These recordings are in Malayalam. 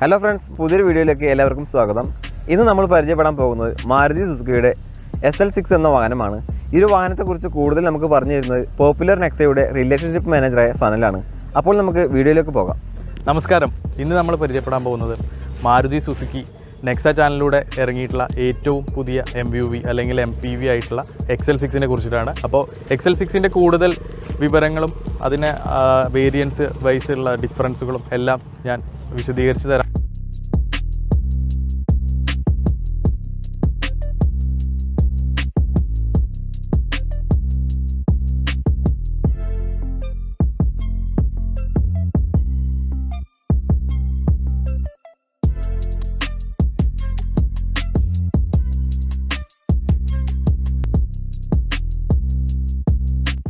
ഹലോ ഫ്രണ്ട്സ്, പുതിയൊരു വീഡിയോയിലേക്ക് എല്ലാവർക്കും സ്വാഗതം. ഇന്ന് നമ്മൾ പരിചയപ്പെടാൻ പോകുന്നത് മാരുതി സുസുക്കിയുടെ XL6 എന്ന വാഹനമാണ്. ഈ ഒരു വാഹനത്തെക്കുറിച്ച് കൂടുതൽ നമുക്ക് പറഞ്ഞു തരുന്നത് പോപ്പുലർ നെക്സയുടെ റിലേഷൻഷിപ്പ് മാനേജറായ സനലാണ്. അപ്പോൾ നമുക്ക് വീഡിയോയിലേക്ക് പോകാം. നമസ്കാരം. ഇന്ന് നമ്മൾ പരിചയപ്പെടാൻ പോകുന്നത് മാരുതി സുസുക്കി നെക്സ ചാനലിലൂടെ ഇറങ്ങിയിട്ടുള്ള ഏറ്റവും പുതിയ MUV അല്ലെങ്കിൽ MPV ആയിട്ടുള്ള XL6നെ കുറിച്ചിട്ടാണ്. അപ്പോൾ XL6ൻ്റെ കൂടുതൽ വിവരങ്ങളും അതിന് വേരിയൻസ് വൈസുള്ള ഡിഫറൻസുകളും എല്ലാം ഞാൻ വിശദീകരിച്ചു തരാം.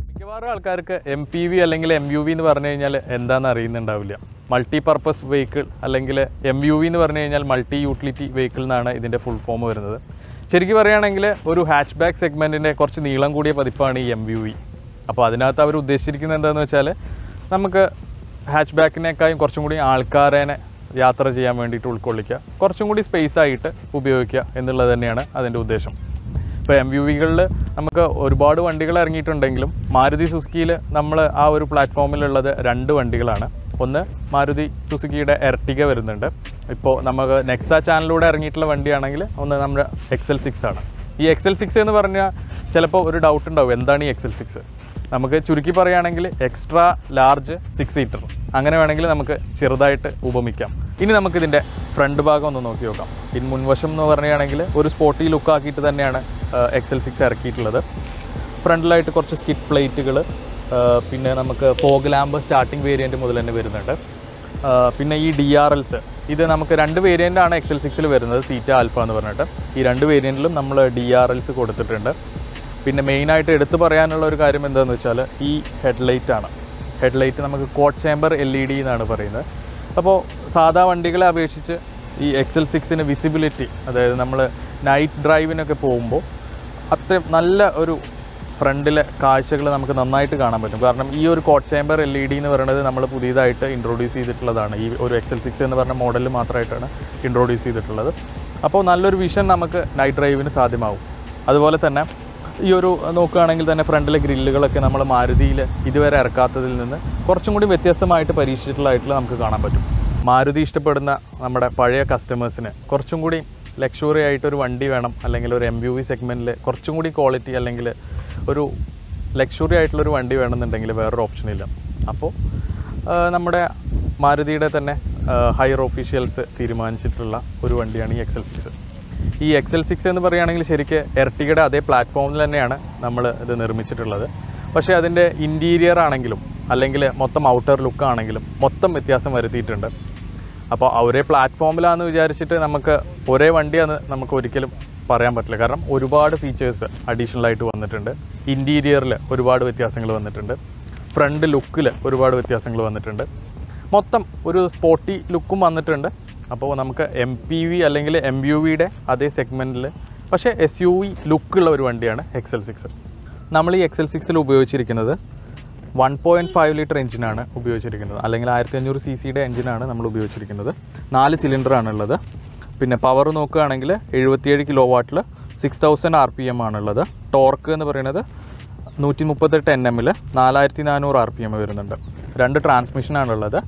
മിക്കവാറും ആൾക്കാർക്ക് MPV അല്ലെങ്കിൽ MUV എന്ന് പറഞ്ഞു കഴിഞ്ഞാൽ എന്താണെന്ന് അറിയുന്നുണ്ടാവില്ല. മൾട്ടിപർപ്പസ് വെഹിക്കിൾ അല്ലെങ്കിൽ MUV എന്ന് പറഞ്ഞു കഴിഞ്ഞാൽ മൾട്ടി യൂട്ടിലിറ്റി വെഹിക്കിൾ എന്നാണ് ഇതിൻ്റെ ഫുൾ ഫോം വരുന്നത്. ശരിക്കും പറയുകയാണെങ്കിൽ ഒരു ഹാച്ച് ബാക്ക് സെഗ്മെൻറ്റിൻ്റെ കുറച്ച് നീളം കൂടിയ പതിപ്പാണ് ഈ MUV. അപ്പോൾ അതിനകത്ത് അവർ ഉദ്ദേശിച്ചിരിക്കുന്നത് എന്താണെന്ന് വെച്ചാൽ നമുക്ക് ഹാച്ച് ബാക്കിനേക്കാളും കുറച്ചും കൂടി ആൾക്കാരെ യാത്ര ചെയ്യാൻ വേണ്ടിയിട്ട് ഉൾക്കൊള്ളിക്കുക, കുറച്ചും കൂടി സ്പേസ് ആയിട്ട് ഉപയോഗിക്കുക എന്നുള്ളത് തന്നെയാണ് അതിൻ്റെ ഉദ്ദേശം. ഇപ്പോൾ MUVകളിൽ നമുക്ക് ഒരുപാട് വണ്ടികൾ ഇറങ്ങിയിട്ടുണ്ടെങ്കിലും മാരുതി സുസുക്കിയിൽ നമ്മൾ ആ ഒരു പ്ലാറ്റ്ഫോമിലുള്ളത് രണ്ട് വണ്ടികളാണ്. ഒന്ന് മാരുതി സുസുക്കിയുടെ എർട്ടിഗ വരുന്നുണ്ട്. ഇപ്പോൾ നമുക്ക് നെക്സ ചാനലിലൂടെ ഇറങ്ങിയിട്ടുള്ള വണ്ടിയാണെങ്കിൽ ഒന്ന് നമ്മുടെ XL6 ആണ്. ഈ XL6 എന്ന് പറഞ്ഞാൽ ചിലപ്പോൾ ഒരു ഡൗട്ട് ഉണ്ടാവും, എന്താണ് ഈ XL6? നമുക്ക് ചുരുക്കി പറയുകയാണെങ്കിൽ എക്സ്ട്രാ ലാർജ് 6 സീറ്റർ, അങ്ങനെ വേണമെങ്കിൽ നമുക്ക് ചെറുതായിട്ട് ഉപമിക്കാം. ഇനി നമുക്കിതിൻ്റെ ഫ്രണ്ട് ഭാഗം ഒന്ന് നോക്കി നോക്കാം. ഇനി മുൻവശം എന്ന് പറയുകയാണെങ്കിൽ ഒരു സ്പോർട്ടി ലുക്കാക്കിയിട്ട് തന്നെയാണ് XL6 ഇറക്കിയിട്ടുള്ളത്. ഫ്രണ്ടിലായിട്ട് കുറച്ച് സ്കിഡ് പ്ലേറ്റുകൾ, പിന്നെ നമുക്ക് ഫോഗ് ലാമ്പ് സ്റ്റാർട്ടിംഗ് വേരിയൻറ്റ് മുതൽ തന്നെ വരുന്നുണ്ട്. പിന്നെ ഈ DRLs, ഇത് നമുക്ക് രണ്ട് വേരിയൻ്റാണ് XL6ൽ വരുന്നത്, സീറ്റ ആൽഫ എന്ന് പറഞ്ഞിട്ട്. ഈ രണ്ട് വേരിയൻറ്റിലും നമ്മൾ DRLs കൊടുത്തിട്ടുണ്ട്. പിന്നെ മെയിനായിട്ട് എടുത്തു പറയാനുള്ള ഒരു കാര്യം എന്താണെന്ന് വെച്ചാൽ ഈ ഹെഡ്ലൈറ്റാണ്. ഹെഡ്ലൈറ്റ് നമുക്ക് ക്വാഡ് ചേംബർ LED എന്നാണ് പറയുന്നത്. അപ്പോൾ സാധാ വണ്ടികളെ അപേക്ഷിച്ച് ഈ XL6ന് വിസിബിലിറ്റി, അതായത് നമ്മൾ നൈറ്റ് ഡ്രൈവിനൊക്കെ പോകുമ്പോൾ അത്രയും നല്ല ഒരു ഫ്രണ്ടിലെ കാഴ്ചകൾ നമുക്ക് നന്നായിട്ട് കാണാൻ പറ്റും. കാരണം ഈ ഒരു ക്വാഡ് ചേംബർ LED എന്ന് പറയുന്നത് നമ്മൾ പുതിയതായിട്ട് ഇൻട്രോഡ്യൂസ് ചെയ്തിട്ടുള്ളതാണ്. ഈ ഒരു XL6 എന്ന് പറഞ്ഞ മോഡലിൽ മാത്രമായിട്ടാണ് ഇൻട്രോഡ്യൂസ് ചെയ്തിട്ടുള്ളത്. അപ്പോൾ നല്ലൊരു വിഷൻ നമുക്ക് നൈറ്റ് ഡ്രൈവിന് സാധ്യമാകും. അതുപോലെ തന്നെ ഈ ഒരു നോക്കുകയാണെങ്കിൽ തന്നെ ഫ്രണ്ടിലെ ഗ്രില്ലുകളൊക്കെ നമ്മൾ മാരുതിയിൽ ഇതുവരെ ഇറക്കാത്തതിൽ നിന്ന് കുറച്ചും കൂടി വ്യത്യസ്തമായിട്ട് പരീക്ഷിച്ചിട്ടുള്ളതായിട്ടുള്ള നമുക്ക് കാണാൻ പറ്റും. മാരുതി ഇഷ്ടപ്പെടുന്ന നമ്മുടെ പഴയ കസ്റ്റമേഴ്സിന് കുറച്ചും കൂടി ലക്ഷറി ആയിട്ടൊരു വണ്ടി വേണം, അല്ലെങ്കിൽ ഒരു MUV സെഗ്മെൻറ്റിൽ കുറച്ചും കൂടി ക്വാളിറ്റി അല്ലെങ്കിൽ ഒരു ലക്ഷറി ആയിട്ടുള്ളൊരു വണ്ടി വേണമെന്നുണ്ടെങ്കിൽ വേറൊരു ഓപ്ഷനില്ല. അപ്പോൾ നമ്മുടെ മാരുതിയുടെ തന്നെ ഹയർ ഓഫീഷ്യൽസ് തീരുമാനിച്ചിട്ടുള്ള ഒരു വണ്ടിയാണ് ഈ XL6. ഈ XL6 എന്ന് പറയുകയാണെങ്കിൽ ശരിക്കും എർട്ടിഗയുടെ അതേ പ്ലാറ്റ്ഫോമിൽ തന്നെയാണ് നമ്മൾ ഇത് നിർമ്മിച്ചിട്ടുള്ളത്. പക്ഷേ അതിൻ്റെ ഇൻറ്റീരിയർ ആണെങ്കിലും അല്ലെങ്കിൽ മൊത്തം ഔട്ടർ ലുക്ക് ആണെങ്കിലും മൊത്തം വ്യത്യാസം വരുത്തിയിട്ടുണ്ട്. അപ്പോൾ ഒരേ പ്ലാറ്റ്ഫോമിലാണെന്ന് വിചാരിച്ചിട്ട് നമുക്ക് ഒരേ വണ്ടിയാണെന്ന് നമുക്ക് ഒരിക്കലും പറയാൻ പറ്റില്ല. കാരണം ഒരുപാട് ഫീച്ചേഴ്സ് അഡീഷണലായിട്ട് വന്നിട്ടുണ്ട്. ഇൻറ്റീരിയറിൽ ഒരുപാട് വ്യത്യാസങ്ങൾ വന്നിട്ടുണ്ട്, ഫ്രണ്ട് ലുക്കിൽ ഒരുപാട് വ്യത്യാസങ്ങൾ വന്നിട്ടുണ്ട്, മൊത്തം ഒരു സ്പോർട്ടി ലുക്കും വന്നിട്ടുണ്ട്. അപ്പോൾ നമുക്ക് MPV അല്ലെങ്കിൽ MUVയുടെ അതേ സെഗ്മെൻറ്റിൽ പക്ഷേ SUV ലുക്കുള്ള ഒരു വണ്ടിയാണ് XL6. നമ്മൾ ഈ XL6ൽ ഉപയോഗിച്ചിരിക്കുന്നത് 1.5 ലിറ്റർ എഞ്ചിനാണ് ഉപയോഗിച്ചിരിക്കുന്നത്, അല്ലെങ്കിൽ 1500 cc എഞ്ചിനാണ് നമ്മൾ ഉപയോഗിച്ചിരിക്കുന്നത്. 4 സിലിണ്ടറാണുള്ളത്. പിന്നെ പവർ നോക്കുകയാണെങ്കിൽ 77 kW 6000 RPM ആണുള്ളത്. ടോർക്ക് എന്ന് പറയുന്നത് 138 Nm 4400 RPM വരുന്നുണ്ട്. 2 ട്രാൻസ്മിഷനാണുള്ളത്.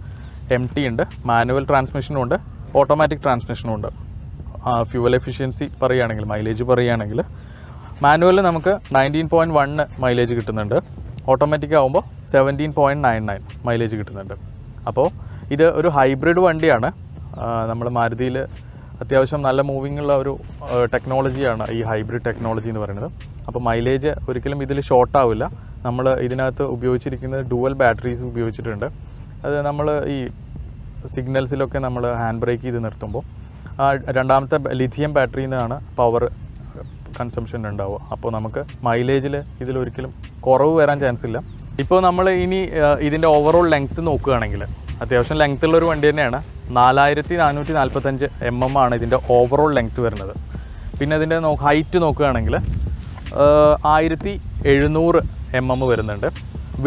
MT ഉണ്ട്, മാനുവൽ ട്രാൻസ്മിഷനും ഉണ്ട്, ഓട്ടോമാറ്റിക് ട്രാൻസ്മിഷനും ഉണ്ട്. ഫ്യൂവൽ എഫിഷ്യൻസി പറയുകയാണെങ്കിൽ, മൈലേജ് പറയുകയാണെങ്കിൽ മാനുവലിൽ നമുക്ക് 19.1 മൈലേജ് കിട്ടുന്നുണ്ട്. ഓട്ടോമാറ്റിക് ആകുമ്പോൾ 17.99 മൈലേജ് കിട്ടുന്നുണ്ട്. അപ്പോൾ ഇത് ഒരു ഹൈബ്രിഡ് വണ്ടിയാണ്. നമ്മൾ മാരുതിയിൽ അത്യാവശ്യം നല്ല മൂവിങ്ങുള്ള ഒരു ടെക്നോളജിയാണ് ഈ ഹൈബ്രിഡ് ടെക്നോളജി എന്ന് പറയുന്നത്. അപ്പോൾ മൈലേജ് ഒരിക്കലും ഇതിൽ ഷോർട്ടാവില്ല. നമ്മൾ ഇതിനകത്ത് ഉപയോഗിച്ചിരിക്കുന്നത് ഡുവൽ ബാറ്ററീസ് ഉപയോഗിച്ചിട്ടുണ്ട്. അത് നമ്മൾ ഈ സിഗ്നൽസിലൊക്കെ നമ്മൾ ഹാൻഡ് ബ്രേക്ക് ചെയ്ത് നിർത്തുമ്പോൾ ആ രണ്ടാമത്തെ ലിഥിയം ബാറ്ററിയിൽ നിന്നാണ് പവർ കൺസംഷൻ ഉണ്ടാവുക. അപ്പോൾ നമുക്ക് മൈലേജിൽ ഇതിലൊരിക്കലും കുറവ് വരാൻ ചാൻസ് ഇല്ല. ഇപ്പോൾ നമ്മൾ ഇനി ഇതിൻ്റെ ഓവറോൾ ലെങ്ത്ത് നോക്കുകയാണെങ്കിൽ അത്യാവശ്യം ലെങ്ത്തുള്ളൊരു വണ്ടി തന്നെയാണ്. 4445 mm ആണ് ഇതിൻ്റെ ഓവറോൾ ലെങ്ത്ത് വരുന്നത്. പിന്നെ ഇതിൻ്റെ ഹൈറ്റ് നോക്കുകയാണെങ്കിൽ 1700 mm വരുന്നുണ്ട്.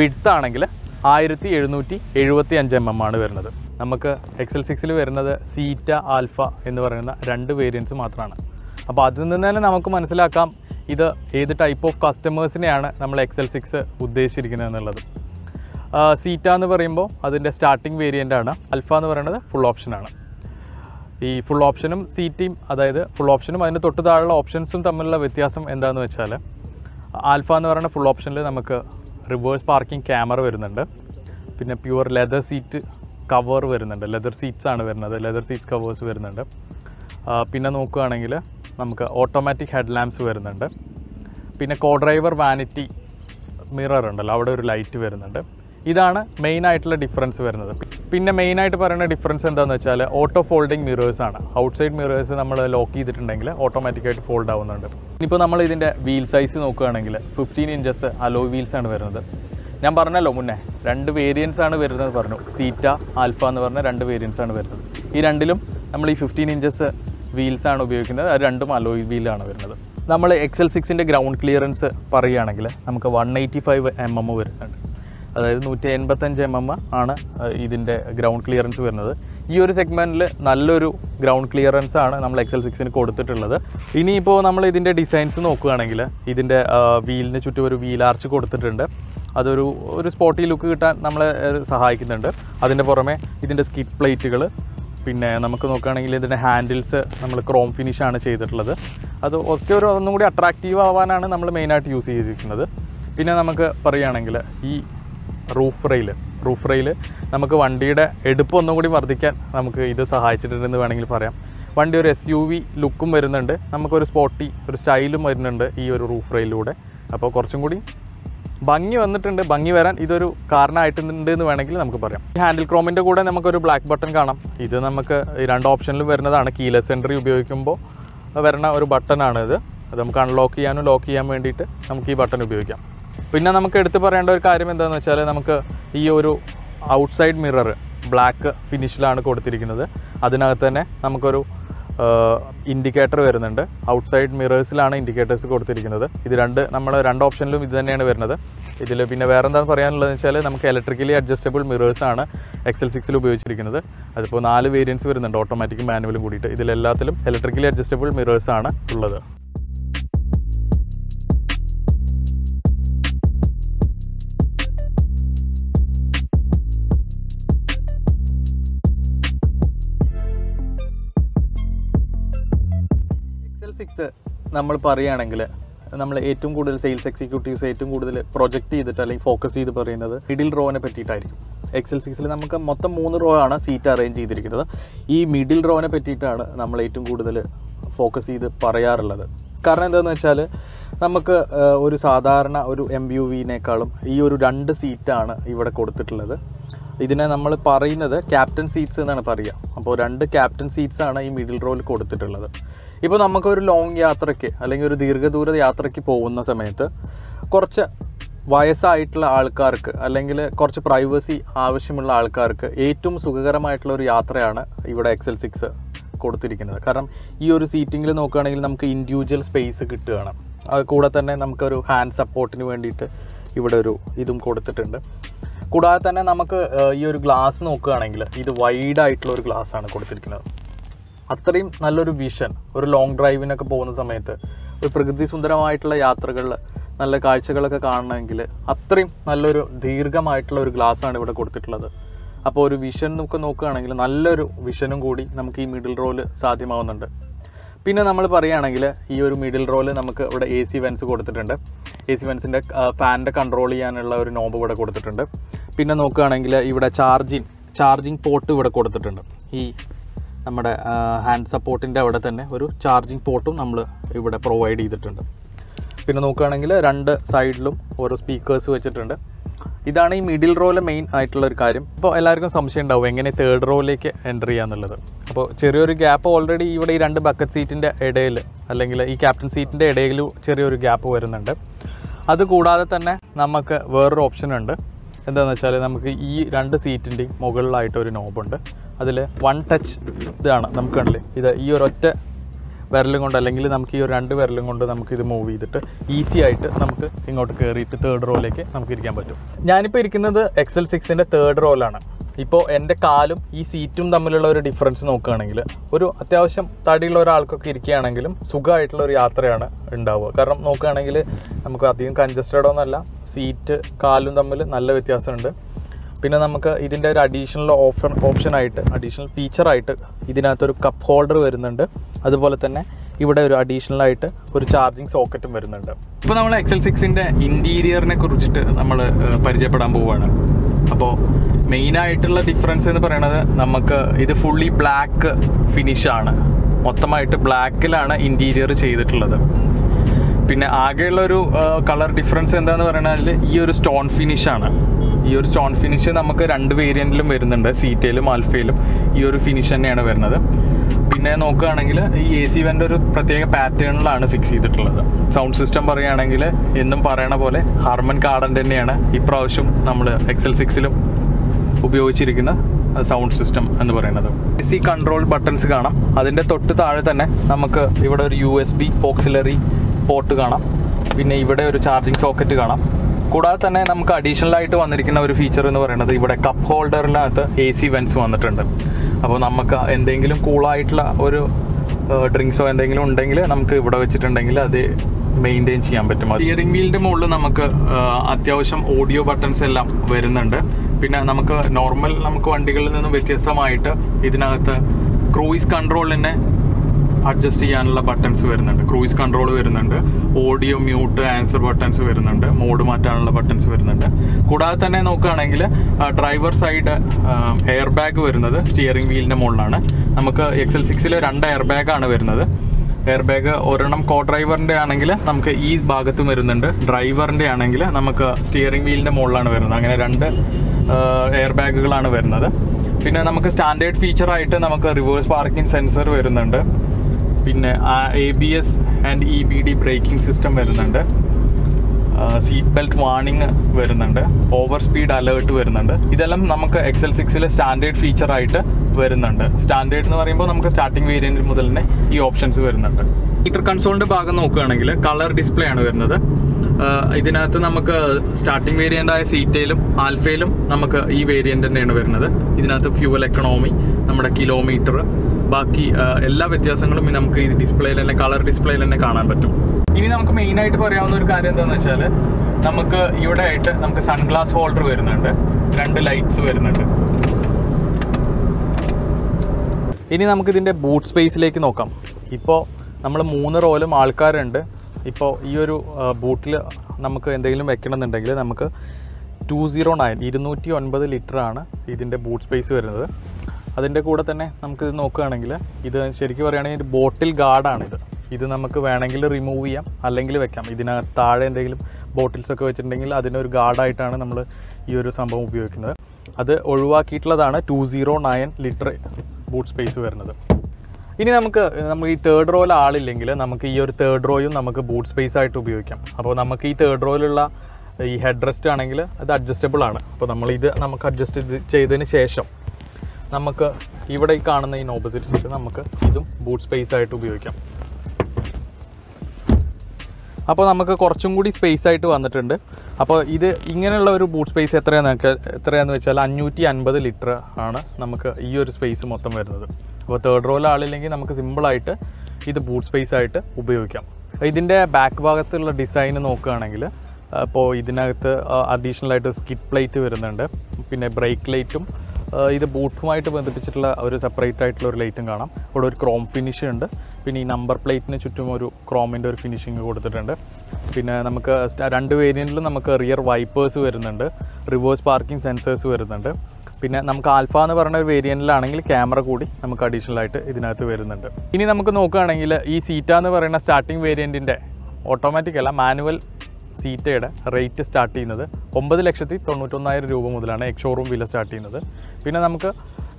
വിഡ്ത്ത് ആണെങ്കിൽ 1775 mm ആണ് വരുന്നത്. നമുക്ക് XL6 വരുന്നത് സീറ്റ ആൽഫ എന്ന് പറയുന്ന രണ്ട് വേരിയൻസ് മാത്രമാണ്. അപ്പോൾ അതിൽ നിന്ന് തന്നെ നമുക്ക് മനസ്സിലാക്കാം ഇത് ഏത് ടൈപ്പ് ഓഫ് കസ്റ്റമേഴ്സിനെയാണ് നമ്മൾ XL6 ഉദ്ദേശിച്ചിരിക്കുന്നത് എന്നുള്ളത്. സീറ്റ എന്ന് പറയുമ്പോൾ അതിൻ്റെ സ്റ്റാർട്ടിംഗ് വേരിയൻ്റാണ്, ആൽഫ എന്ന് പറയുന്നത് ഫുൾ ഓപ്ഷനാണ്. ഈ ഫുൾ ഓപ്ഷനും സീറ്റയും, അതായത് ഫുൾ ഓപ്ഷനും അതിൻ്റെ തൊട്ട് താഴെയുള്ള ഓപ്ഷൻസും തമ്മിലുള്ള വ്യത്യാസം എന്താണെന്ന് വെച്ചാൽ, ആൽഫ എന്ന് പറയുന്ന ഫുൾ ഓപ്ഷനിൽ നമുക്ക് റിവേഴ്സ് പാർക്കിംഗ് ക്യാമറ വരുന്നുണ്ട്, പിന്നെ പ്യുവർ ലെതർ സീറ്റ് കവർ വരുന്നുണ്ട്, ലെതർ സീറ്റ്സ് ആണ് വരുന്നത്, ലെതർ സീറ്റ് കവേഴ്സ് വരുന്നുണ്ട്. പിന്നെ നോക്കുകയാണെങ്കിൽ നമുക്ക് ഓട്ടോമാറ്റിക് ഹെഡ് ലാംപ്സ് വരുന്നുണ്ട്, പിന്നെ കോ ഡ്രൈവർ വാനിറ്റി മിറർ ഉണ്ടല്ലോ, അവിടെ ഒരു ലൈറ്റ് വരുന്നുണ്ട്. ഇതാണ് മെയിനായിട്ടുള്ള ഡിഫറൻസ് വരുന്നത്. പിന്നെ മെയിനായിട്ട് പറയുന്ന ഡിഫറൻസ് എന്താണെന്ന് വെച്ചാൽ ഓട്ടോ ഫോൾഡിങ് മിറേഴ്സാണ്. ഔട്ട്സൈഡ് മിറേഴ്സ് നമ്മൾ ലോക്ക് ചെയ്തിട്ടുണ്ടെങ്കിൽ ഓട്ടോമാറ്റിക്കായിട്ട് ഫോൾഡ് ആവുന്നുണ്ട്. ഇനിയിപ്പോൾ നമ്മൾ ഇതിൻ്റെ വീൽ സൈസ് നോക്കുകയാണെങ്കിൽ 15 ഇഞ്ചസ് അലോയ് വീൽസാണ് വരുന്നത്. ഞാൻ പറഞ്ഞല്ലോ മുന്നേ രണ്ട് വേരിയൻസ് ആണ് വരുന്നത് പറഞ്ഞു, സീറ്റ ആൽഫ എന്ന് പറഞ്ഞ രണ്ട് വേരിയൻസ് ആണ് വരുന്നത്. ഈ രണ്ടിലും നമ്മൾ ഈ 15 ഇഞ്ചസ് വീൽസാണ് ഉപയോഗിക്കുന്നത്, അത് രണ്ടും അലോയ് വീലാണ് വരുന്നത്. നമ്മൾ XL6ൻ്റെ ഗ്രൗണ്ട് ക്ലിയറൻസ് പറയുകയാണെങ്കിൽ നമുക്ക് 185 mm വരുന്നുണ്ട്, അതായത് 185 mm ആണ് ഇതിൻ്റെ ഗ്രൗണ്ട് ക്ലിയറൻസ് വരുന്നത്. ഈ ഒരു സെഗ്മെൻറ്റിൽ നല്ലൊരു ഗ്രൗണ്ട് ക്ലിയറൻസ് ആണ് നമ്മൾ XL6ന് കൊടുത്തിട്ടുള്ളത്. ഇനിയിപ്പോൾ നമ്മൾ ഇതിൻ്റെ ഡിസൈൻസ് നോക്കുകയാണെങ്കിൽ ഇതിൻ്റെ വീലിന് ചുറ്റും ഒരു വീൽ ആർച്ച് കൊടുത്തിട്ടുണ്ട്, അതൊരു സ്പോർട്ടി ലുക്ക് കിട്ടാൻ നമ്മളെ സഹായിക്കുന്നുണ്ട്. അതിൻ്റെ പുറമെ ഇതിൻ്റെ സ്കിഡ് പ്ലേറ്റുകൾ, പിന്നെ നമുക്ക് നോക്കുകയാണെങ്കിൽ ഇതിൻ്റെ ഹാൻഡിൽസ് നമ്മൾ ക്രോം ഫിനിഷാണ് ചെയ്തിട്ടുള്ളത്. അത് ഒക്കെ ഒരു ഒന്നും കൂടി അട്രാക്റ്റീവ് ആവാനാണ് നമ്മൾ മെയിനായിട്ട് യൂസ് ചെയ്തിരിക്കുന്നത്. പിന്നെ നമുക്ക് പറയുകയാണെങ്കിൽ ഈ റൂഫ് റെയിൽ നമുക്ക് വണ്ടിയുടെ എടുപ്പ് ഒന്നും കൂടി വർദ്ധിക്കാൻ നമുക്ക് ഇത് സഹായിച്ചിട്ടുണ്ടെന്ന് വേണമെങ്കിൽ പറയാം. വണ്ടി ഒരു SUV ലുക്കും വരുന്നുണ്ട്, നമുക്കൊരു സ്പോർട്ടി ഒരു സ്റ്റൈലും വരുന്നുണ്ട് ഈ ഒരു റൂഫ് റെയിലൂടെ. അപ്പോൾ കുറച്ചും കൂടി ഭംഗി വന്നിട്ടുണ്ട്, ഭംഗി വരാൻ ഇതൊരു കാരണമായിട്ടുണ്ട് എന്ന് വേണമെങ്കിൽ നമുക്ക് പറയാം. ഹാൻഡിൽ ക്രോമിൻ്റെ കൂടെ നമുക്കൊരു ബ്ലാക്ക് ബട്ടൺ കാണാം. ഇത് നമുക്ക് രണ്ട് ഓപ്ഷനിലും വരുന്നതാണ്. കീലെസ് എൻട്രി ഉപയോഗിക്കുമ്പോൾ വരുന്ന ഒരു ബട്ടണാണിത്, അത് നമുക്ക് അൺലോക്ക് ചെയ്യാനും ലോക്ക് ചെയ്യാൻ വേണ്ടിയിട്ട് നമുക്ക് ഈ ബട്ടൺ ഉപയോഗിക്കാം. പിന്നെ നമുക്ക് എടുത്ത് പറയേണ്ട ഒരു കാര്യം എന്താണെന്ന് വെച്ചാൽ, നമുക്ക് ഈ ഒരു ഔട്ട്സൈഡ് മിറർ ബ്ലാക്ക് ഫിനിഷിലാണ് കൊടുത്തിരിക്കുന്നത്. അതിനകത്ത് തന്നെ നമുക്കൊരു ഇൻഡിക്കേറ്റർ വരുന്നുണ്ട്, ഔട്ട്സൈഡ് മിറേഴ്സിലാണ് ഇൻഡിക്കേറ്റേഴ്സ് കൊടുത്തിരിക്കുന്നത്. ഇത് രണ്ട് ഓപ്ഷനിലും ഇത് തന്നെയാണ് വരുന്നത് ഇതിൽ. പിന്നെ വേറെ എന്താണെന്ന് പറയാനുള്ളതെന്ന് വെച്ചാൽ, നമുക്ക് ഇലക്ട്രിക്കലി അഡ്ജസ്റ്റബിൾ മിറേഴ്സാണ് XL6ൽ ഉപയോഗിച്ചിരിക്കുന്നത്. അതിപ്പോൾ 4 വേരിയൻസ് വരുന്നുണ്ട്, ഓട്ടോമാറ്റിക്കും മാനുവലും കൂടിയിട്ട്. ഇതിലെല്ലാത്തിലും ഇലക്ട്രിക്കലി അഡ്ജസ്റ്റബിൾ മിറേഴ്സാണ് ഉള്ളത്. XL6 നമ്മൾ പറയുകയാണെങ്കിൽ, നമ്മൾ ഏറ്റവും കൂടുതൽ സെയിൽസ് എക്സിക്യൂട്ടീവ്സ് ഏറ്റവും കൂടുതൽ പ്രൊജക്റ്റ് ചെയ്തിട്ട് അല്ലെങ്കിൽ ഫോക്കസ് ചെയ്ത് പറയുന്നത് മിഡിൽ റോവിനെ പറ്റിയിട്ടായിരിക്കും. XL6ൽ നമുക്ക് മൊത്തം 3 റോ ആണ് സീറ്റ് അറേഞ്ച് ചെയ്തിരിക്കുന്നത്. ഈ മിഡിൽ റോവിനെ പറ്റിയിട്ടാണ് നമ്മൾ ഏറ്റവും കൂടുതൽ ഫോക്കസ് ചെയ്ത് പറയാറുള്ളത്. കാരണം എന്താണെന്ന് വെച്ചാൽ, നമുക്ക് ഒരു സാധാരണ ഒരു MUVനേക്കാളും ഈ ഒരു 2 സീറ്റാണ് ഇവിടെ കൊടുത്തിട്ടുള്ളത്. ഇതിനെ നമ്മൾ പറയുന്നത് ക്യാപ്റ്റൻ സീറ്റ്സ് എന്നാണ് പറയുക. അപ്പോൾ 2 ക്യാപ്റ്റൻ സീറ്റ്സാണ് ഈ മിഡിൽ റോയിൽ കൊടുത്തിട്ടുള്ളത്. ഇപ്പോൾ നമുക്കൊരു ലോങ് യാത്രയ്ക്ക് അല്ലെങ്കിൽ ഒരു ദീർഘദൂര യാത്രയ്ക്ക് പോകുന്ന സമയത്ത് കുറച്ച് വയസ്സായിട്ടുള്ള ആൾക്കാർക്ക് അല്ലെങ്കിൽ കുറച്ച് പ്രൈവസി ആവശ്യമുള്ള ആൾക്കാർക്ക് ഏറ്റവും സുഖകരമായിട്ടുള്ള ഒരു യാത്രയാണ് ഇവിടെ XL6 കൊടുത്തിരിക്കുന്നത്. കാരണം ഈ ഒരു സീറ്റിങ്ങിൽ നോക്കുകയാണെങ്കിൽ നമുക്ക് ഇൻഡിവിജ്വൽ സ്പേസ് കിട്ടുകയാണ്. അത് കൂടെ തന്നെ നമുക്കൊരു ഹാൻഡ് സപ്പോർട്ടിന് വേണ്ടിയിട്ട് ഇവിടെ ഒരു ഇതും കൊടുത്തിട്ടുണ്ട്. കൂടാതെ തന്നെ നമുക്ക് ഈ ഒരു ഗ്ലാസ് നോക്കുകയാണെങ്കിൽ ഇത് വൈഡായിട്ടുള്ള ഒരു ഗ്ലാസ്സാണ് കൊടുത്തിരിക്കുന്നത്. അത്രയും നല്ലൊരു വിഷൻ, ഒരു ലോങ് ഡ്രൈവിനൊക്കെ പോകുന്ന സമയത്ത് ഒരു പ്രകൃതി സുന്ദരമായിട്ടുള്ള യാത്രകളിൽ നല്ല കാഴ്ചകളൊക്കെ കാണണമെങ്കിൽ അത്രയും നല്ലൊരു ദീർഘമായിട്ടുള്ള ഒരു ഗ്ലാസ്സാണ് ഇവിടെ കൊടുത്തിട്ടുള്ളത്. അപ്പോൾ ഒരു വിഷൻ നമുക്ക് നോക്കുകയാണെങ്കിൽ നല്ലൊരു വിഷനും കൂടി നമുക്ക് ഈ മിഡിൽ റോല് സാധ്യമാവുന്നുണ്ട്. പിന്നെ നമ്മൾ പറയുകയാണെങ്കിൽ ഈ ഒരു മിഡിൽ റോല് നമുക്ക് ഇവിടെ AC വെൻസ് കൊടുത്തിട്ടുണ്ട്. AC വെൻസിൻ്റെ ഫാനിൻ്റെ കൺട്രോൾ ചെയ്യാനുള്ള ഒരു നോബ് ഇവിടെ കൊടുത്തിട്ടുണ്ട്. പിന്നെ നോക്കുകയാണെങ്കിൽ ഇവിടെ ചാർജിങ് പോർട്ട് ഇവിടെ കൊടുത്തിട്ടുണ്ട്. ഈ നമ്മുടെ ഹാൻഡ് സപ്പോർട്ടിൻ്റെ അവിടെ തന്നെ ഒരു ചാർജിങ് പോർട്ടും നമ്മൾ ഇവിടെ പ്രൊവൈഡ് ചെയ്തിട്ടുണ്ട്. പിന്നെ നോക്കുകയാണെങ്കിൽ 2 സൈഡിലും ഓരോ സ്പീക്കേഴ്സ് വെച്ചിട്ടുണ്ട്. ഇതാണ് ഈ മിഡിൽ റോയിലെ മെയിൻ ആയിട്ടുള്ളൊരു കാര്യം. ഇപ്പോൾ എല്ലാവർക്കും സംശയം ഉണ്ടാവും എങ്ങനെ തേർഡ് റോയിലേക്ക് എൻ്റർ ചെയ്യാന്നുള്ളത്. അപ്പോൾ ചെറിയൊരു ഗ്യാപ്പ് ഓൾറെഡി ഇവിടെ ഈ 2 ബക്കറ്റ് സീറ്റിൻ്റെ ഇടയിൽ അല്ലെങ്കിൽ ഈ ക്യാപ്റ്റൻ സീറ്റിൻ്റെ ഇടയിൽ ചെറിയൊരു ഗ്യാപ്പ് വരുന്നുണ്ട്. അതുകൂടാതെ തന്നെ നമുക്ക് വേറൊരു ഓപ്ഷനുണ്ട്. എന്താണെന്ന് വെച്ചാൽ, നമുക്ക് ഈ 2 സീറ്റിൻ്റെയും മുകളിലായിട്ടൊരു നോബുണ്ട്. അതിൽ വൺ ടച്ച് ഇതാണ് നമുക്ക് കണ്ടില്ലേ, ഇത് ഈ ഒരൊറ്റ വിരലും കൊണ്ട് അല്ലെങ്കിൽ നമുക്ക് ഈ ഒരു 2 വിരലും കൊണ്ട് നമുക്കിത് മൂവ് ചെയ്തിട്ട് ഈസി ആയിട്ട് നമുക്ക് ഇങ്ങോട്ട് കയറിയിട്ട് തേർഡ് റോയിലേക്ക് നമുക്ക് ഇരിക്കാൻ പറ്റും. ഞാനിപ്പോൾ ഇരിക്കുന്നത് XL6ൻ്റെ തേർഡ് റോയിലാണ്. ഇപ്പോൾ എൻ്റെ കാലും ഈ സീറ്റും തമ്മിലുള്ള ഒരു ഡിഫറൻസ് നോക്കുകയാണെങ്കിൽ ഒരു അത്യാവശ്യം തടിയുള്ള ഒരാൾക്കൊക്കെ ഇരിക്കുകയാണെങ്കിലും സുഖമായിട്ടുള്ള ഒരു യാത്രയാണ് ഉണ്ടാവുക. കാരണം നോക്കുകയാണെങ്കിൽ നമുക്ക് അധികം കൺജസ്റ്റഡ് ഒന്നുമല്ല, സീറ്റ് കാലും തമ്മിൽ നല്ല വ്യത്യാസമുണ്ട്. പിന്നെ നമുക്ക് ഇതിൻ്റെ ഒരു അഡീഷണൽ ഓപ്ഷനായിട്ട് അഡീഷണൽ ഫീച്ചറായിട്ട് ഇതിനകത്തൊരു കപ്പ് ഹോൾഡർ വരുന്നുണ്ട്. അതുപോലെ തന്നെ ഇവിടെ ഒരു അഡീഷണലായിട്ട് ഒരു ചാർജിങ് സോക്കറ്റും വരുന്നുണ്ട്. ഇപ്പോൾ നമ്മൾ XL6ൻ്റെ ഇൻറ്റീരിയറിനെ കുറിച്ചിട്ട് നമ്മൾ പരിചയപ്പെടാൻ പോവുകയാണ്. അപ്പോൾ മെയിനായിട്ടുള്ള ഡിഫറൻസ് എന്ന് പറയുന്നത് നമുക്ക് ഇത് ഫുള്ളി ബ്ലാക്ക് ഫിനിഷാണ്, മൊത്തമായിട്ട് ബ്ലാക്കിലാണ് ഇൻറ്റീരിയർ ചെയ്തിട്ടുള്ളത്. പിന്നെ ആകെയുള്ളൊരു കളർ ഡിഫറൻസ് എന്താണെന്ന് പറയണതിൽ ഈ ഒരു സ്റ്റോൺ ഫിനിഷാണ്. ഈ ഒരു സ്റ്റോൺ ഫിനിഷ് നമുക്ക് രണ്ട് വേരിയൻറ്റിലും വരുന്നുണ്ട്, സീറ്റയിലും ആൽഫയിലും ഈ ഒരു ഫിനിഷ് തന്നെയാണ് വരുന്നത്. പിന്നെ നോക്കുകയാണെങ്കിൽ ഈ AC വെൻ്റ് ഒരു പ്രത്യേക പാറ്റേണിലാണ് ഫിക്സ് ചെയ്തിട്ടുള്ളത്. സൗണ്ട് സിസ്റ്റം പറയുകയാണെങ്കിൽ എന്നും പറയണ പോലെ ഹാർമൻ കാർഡൻ തന്നെയാണ് ഇപ്രാവശ്യം നമ്മൾ XL6ലും ഉപയോഗിച്ചിരിക്കുന്ന സൗണ്ട് സിസ്റ്റം എന്ന് പറയുന്നത്. AC കൺട്രോൾ ബട്ടൺസ് കാണാം. അതിൻ്റെ തൊട്ട് താഴെ തന്നെ നമുക്ക് ഇവിടെ ഒരു USB ഓക്സിലറി പോർട്ട് കാണാം. പിന്നെ ഇവിടെ ഒരു ചാർജിങ് സോക്കറ്റ് കാണാം. കൂടാതെ തന്നെ നമുക്ക് അഡീഷണലായിട്ട് വന്നിരിക്കുന്ന ഒരു ഫീച്ചർ എന്ന് പറയുന്നത് ഇവിടെ കപ്പ് ഹോൾഡറിനകത്ത് AC വെൻസ് വന്നിട്ടുണ്ട്. അപ്പോൾ നമുക്ക് എന്തെങ്കിലും കൂളായിട്ടുള്ള ഒരു ഡ്രിങ്ക്സോ എന്തെങ്കിലും ഉണ്ടെങ്കിൽ നമുക്ക് ഇവിടെ വെച്ചിട്ടുണ്ടെങ്കിൽ അത് മെയിൻറ്റെയിൻ ചെയ്യാൻ പറ്റും. സ്റ്റിയറിംഗ് വീലിൻ്റെ മുകളിൽ നമുക്ക് അത്യാവശ്യം ഓഡിയോ ബട്ടൺസ് എല്ലാം വരുന്നുണ്ട്. പിന്നെ നമുക്ക് നോർമൽ നമുക്ക് വണ്ടികളിൽ നിന്നും വ്യത്യസ്തമായിട്ട് ഇതിനകത്ത് ക്രൂയിസ് കൺട്രോളിനെ അഡ്ജസ്റ്റ് ചെയ്യാനുള്ള ബട്ടൺസ് വരുന്നുണ്ട്. ക്രൂയിസ് കൺട്രോൾ വരുന്നുണ്ട്, ഓഡിയോ മ്യൂട്ട് ആൻസർ ബട്ടൺസ് വരുന്നുണ്ട്, മോഡ് മാറ്റാനുള്ള ബട്ടൺസ് വരുന്നുണ്ട്. കൂടാതെ തന്നെ നോക്കുകയാണെങ്കിൽ ഡ്രൈവർ സൈഡ് എയർ ബാഗ് വരുന്നത് സ്റ്റിയറിംഗ് വീലിൻ്റെ മുകളിലാണ്. നമുക്ക് XL6ൽ 2 എയർ ബാഗാണ് വരുന്നത്. എയർ ബാഗ് ഒരെണ്ണം കോ ഡ്രൈവറിൻ്റെ ആണെങ്കിൽ നമുക്ക് ഈ ഭാഗത്തും വരുന്നുണ്ട്, ഡ്രൈവറിൻ്റെ ആണെങ്കിൽ നമുക്ക് സ്റ്റിയറിംഗ് വീലിൻ്റെ മുകളിലാണ് വരുന്നത്. അങ്ങനെ 2 എയർ ബാഗുകളാണ് വരുന്നത്. പിന്നെ നമുക്ക് സ്റ്റാൻഡേർഡ് ഫീച്ചറായിട്ട് നമുക്ക് റിവേഴ്സ് പാർക്കിംഗ് സെൻസർ വരുന്നുണ്ട്. പിന്നെ ABS and EBD braking system വരുന്നുണ്ട്, സീറ്റ് ബെൽറ്റ് വാർണിംഗ് വരുന്നുണ്ട്, ഓവർ സ്പീഡ് അലേർട്ട് വരുന്നുണ്ട്. ഇതെല്ലാം നമുക്ക് XL6ലെ സ്റ്റാൻഡേർഡ് ഫീച്ചറായിട്ട് വരുന്നുണ്ട്. സ്റ്റാൻഡേർഡ് എന്ന് പറയുമ്പോൾ നമുക്ക് സ്റ്റാർട്ടിംഗ് വേരിയൻറ്റ് മുതൽ തന്നെ ഈ ഓപ്ഷൻസ് വരുന്നുണ്ട്. മീറ്റർ കൺസോളിൻ്റെ ഭാഗം നോക്കുകയാണെങ്കിൽ കളർ ഡിസ്പ്ലേ ആണ് വരുന്നത്. ഇതിനകത്ത് നമുക്ക് സ്റ്റാർട്ടിംഗ് വേരിയൻ്റായ സീറ്റയിലും ആൽഫയിലും നമുക്ക് ഈ വേരിയൻ്റ് തന്നെയാണ് വരുന്നത്. ഇതിനകത്ത് ഫ്യൂവൽ എക്കണോമി, നമ്മുടെ കിലോമീറ്റർ, ബാക്കി എല്ലാ വ്യത്യാസങ്ങളും നമുക്ക് ഈ ഡിസ്പ്ലേയിൽ തന്നെ കളർ ഡിസ്പ്ലേയിൽ തന്നെ കാണാൻ പറ്റും. ഇനി നമുക്ക് മെയിനായിട്ട് പറയാവുന്ന ഒരു കാര്യം എന്താണെന്ന് വെച്ചാൽ നമുക്ക് ഇവിടെ ആയിട്ട് നമുക്ക് സൺഗ്ലാസ് ഹോൾഡർ വരുന്നുണ്ട്, 2 ലൈറ്റ്സ് വരുന്നുണ്ട്. ഇനി നമുക്കിതിൻ്റെ ബൂട്ട് സ്പേസിലേക്ക് നോക്കാം. ഇപ്പോൾ നമ്മൾ 3 റോയിലും ആൾക്കാരുണ്ട്. ഇപ്പോൾ ഈ ഒരു ബൂട്ടിൽ നമുക്ക് എന്തെങ്കിലും വെക്കണമെന്നുണ്ടെങ്കിൽ നമുക്ക് 209 ലിറ്ററാണ് ഇതിൻ്റെ ബൂട്ട് സ്പേസ് വരുന്നത്. അതിൻ്റെ കൂടെ തന്നെ നമുക്കിത് നോക്കുകയാണെങ്കിൽ ഇത് ശരിക്കും പറയുകയാണെങ്കിൽ ഒരു ബോട്ടിൽ ഗാർഡാണിത്. ഇത് നമുക്ക് വേണമെങ്കിൽ റിമൂവ് ചെയ്യാം, അല്ലെങ്കിൽ വെക്കാം. ഇതിനകത്ത് താഴെ എന്തെങ്കിലും ബോട്ടിൽസൊക്കെ വെച്ചിട്ടുണ്ടെങ്കിൽ അതിനൊരു ഗാർഡായിട്ടാണ് നമ്മൾ ഈ ഒരു സംഭവം ഉപയോഗിക്കുന്നത്. അത് ഒഴിവാക്കിയിട്ടുള്ളതാണ് 209 ലിറ്റർ ബൂട്ട് സ്പേസ് വരുന്നത്. ഇനി നമുക്ക് ഈ തേർഡ് റോയിൽ ആളില്ലെങ്കിൽ നമുക്ക് ഈ ഒരു തേർഡ് റോയും നമുക്ക് ബൂട്ട് സ്പേസ് ആയിട്ട് ഉപയോഗിക്കാം. അപ്പോൾ നമുക്ക് ഈ തേർഡ് റോയിലുള്ള ഈ ഹെഡ് റെസ്റ്റ് ആണെങ്കിൽ അത് അഡ്ജസ്റ്റബിൾ ആണ്. അപ്പോൾ നമ്മളിത് നമുക്ക് അഡ്ജസ്റ്റ് ചെയ്തതിന് ശേഷം നമുക്ക് ഇവിടെ കാണുന്ന ഈ നോബ് തിരിച്ചിട്ട് നമുക്ക് ഇതും ബൂട്ട് സ്പേസ് ആയിട്ട് ഉപയോഗിക്കാം. അപ്പോൾ നമുക്ക് കുറച്ചും കൂടി സ്പേസ് ആയിട്ട് വന്നിട്ടുണ്ട്. അപ്പോൾ ഇത് ഇങ്ങനെയുള്ള ഒരു ബൂട്ട് സ്പേസ് എത്രയാണെന്ന് വെച്ചാൽ 550 ലിറ്റർ ആണ് നമുക്ക് ഈ ഒരു സ്പേസ് മൊത്തം വരുന്നത്. അപ്പോൾ തേർഡ് റോയിൽ ആളില്ലെങ്കിൽ നമുക്ക് സിമ്പിളായിട്ട് ഇത് ബൂട്ട് സ്പേസ് ആയിട്ട് ഉപയോഗിക്കാം. ഇതിൻ്റെ ബാക്ക് ഭാഗത്തുള്ള ഡിസൈൻ നോക്കുകയാണെങ്കിൽ അപ്പോൾ ഇതിനകത്ത് അഡീഷണലായിട്ട് സ്കിഡ് പ്ലേറ്റ് വരുന്നുണ്ട്. പിന്നെ ബ്രേക്ക് ലൈറ്റും ഇത് ബൂട്ടുമായിട്ട് ബന്ധിപ്പിച്ചിട്ടുള്ള ഒരു സെപ്പറേറ്റ് ആയിട്ടുള്ള ഒരു ലൈറ്റും കാണാം. ഇവിടെ ഒരു ക്രോം ഫിനിഷ് ഉണ്ട്. പിന്നെ ഈ നമ്പർ പ്ലേറ്റിന് ചുറ്റും ഒരു ക്രോമിൻ്റെ ഒരു ഫിനിഷിങ് കൊടുത്തിട്ടുണ്ട്. പിന്നെ നമുക്ക് 2 വേരിയൻറ്റിലും നമുക്ക് റിയർ വൈപ്പേഴ്സ് വരുന്നുണ്ട്, റിവേഴ്സ് പാർക്കിംഗ് സെൻസേഴ്സ് വരുന്നുണ്ട്. പിന്നെ നമുക്ക് ആൽഫ എന്ന് പറഞ്ഞ ഒരു വേരിയൻറ്റിലാണെങ്കിൽ ക്യാമറ കൂടി നമുക്ക് അഡീഷണലായിട്ട് ഇതിനകത്ത് വരുന്നുണ്ട്. ഇനി നമുക്ക് നോക്കുകയാണെങ്കിൽ ഈ സീറ്റ എന്ന് പറയുന്ന സ്റ്റാർട്ടിംഗ് വേരിയൻറ്റിൻ്റെ ഓട്ടോമാറ്റിക് അല്ല മാനുവൽ സീറ്റയുടെ റേറ്റ് സ്റ്റാർട്ട് ചെയ്യുന്നത് 9,91,000 രൂപ മുതലാണ് എക്സ്ഷോറൂം വില സ്റ്റാർട്ട് ചെയ്യുന്നത്. പിന്നെ നമുക്ക്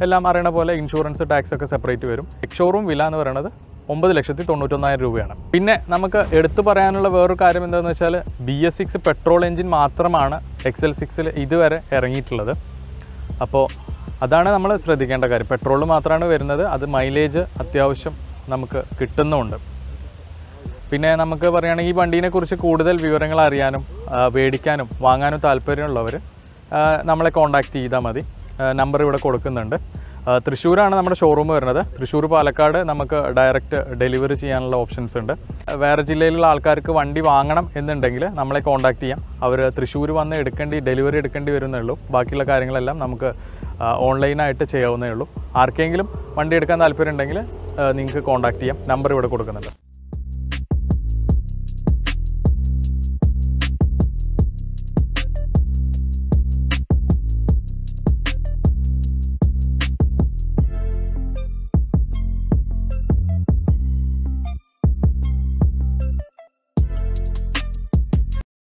എല്ലാം അറിയണ പോലെ ഇൻഷുറൻസ് ടാക്സ് ഒക്കെ സെപ്പറേറ്റ് വരും. എക്സ്ഷോറൂം വില എന്ന് പറയുന്നത് 9,91,000 രൂപയാണ്. പിന്നെ നമുക്ക് എടുത്തു പറയാനുള്ള വേറൊരു കാര്യം എന്താണെന്ന് വെച്ചാൽ BS6 പെട്രോൾ എൻജിൻ മാത്രമാണ് XL6ൽ ഇതുവരെ ഇറങ്ങിയിട്ടുള്ളത്. അപ്പോൾ അതാണ് നമ്മൾ ശ്രദ്ധിക്കേണ്ട കാര്യം. പെട്രോൾ മാത്രമാണ് വരുന്നത്, അത് മൈലേജ് അത്യാവശ്യം നമുക്ക് കിട്ടുന്നുമുണ്ട്. പിന്നെ നമുക്ക് പറയുകയാണെങ്കിൽ ഈ വണ്ടീനെക്കുറിച്ച് കൂടുതൽ വിവരങ്ങൾ അറിയാനും മേടിക്കാനും വാങ്ങാനും താല്പര്യമുള്ളവർ നമ്മളെ കോൺടാക്റ്റ് ചെയ്താൽ മതി. നമ്പർ ഇവിടെ കൊടുക്കുന്നുണ്ട്. തൃശ്ശൂരാണ് നമ്മുടെ ഷോറൂം വരുന്നത്. തൃശ്ശൂർ പാലക്കാട് നമുക്ക് ഡയറക്റ്റ് ഡെലിവറി ചെയ്യാനുള്ള ഓപ്ഷൻസ് ഉണ്ട്. വേറെ ജില്ലയിലുള്ള ആൾക്കാർക്ക് വണ്ടി വാങ്ങണം എന്നുണ്ടെങ്കിൽ നമ്മളെ കോൺടാക്ട് ചെയ്യാം. അവർ തൃശ്ശൂർ വന്ന് ഡെലിവറി എടുക്കേണ്ടി വരുന്നേ ഉള്ളൂ. ബാക്കിയുള്ള കാര്യങ്ങളെല്ലാം നമുക്ക് ഓൺലൈനായിട്ട് ചെയ്യാവുന്നേ ഉള്ളൂ. ആർക്കെങ്കിലും വണ്ടി എടുക്കാൻ താല്പര്യം ഉണ്ടെങ്കിൽ നിങ്ങൾക്ക് കോൺടാക്ട് ചെയ്യാം. നമ്പർ ഇവിടെ കൊടുക്കുന്നുണ്ട്.